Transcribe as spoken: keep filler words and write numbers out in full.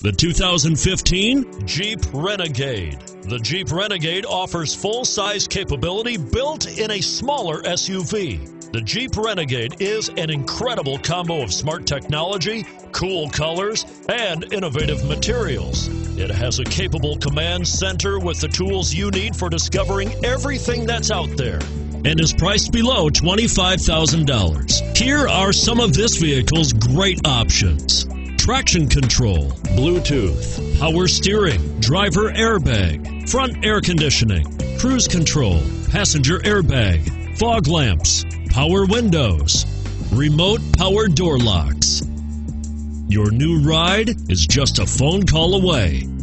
The two thousand fifteen Jeep Renegade. The Jeep Renegade offers full-size capability built in a smaller S U V. The Jeep Renegade is an incredible combo of smart technology, cool colors, and innovative materials. It has a capable command center with the tools you need for discovering everything that's out there, and is priced below twenty-five thousand dollars. Here are some of this vehicle's great options: traction control, Bluetooth, power steering, driver airbag, front air conditioning, cruise control, passenger airbag, fog lamps, power windows, remote power door locks. Your new ride is just a phone call away.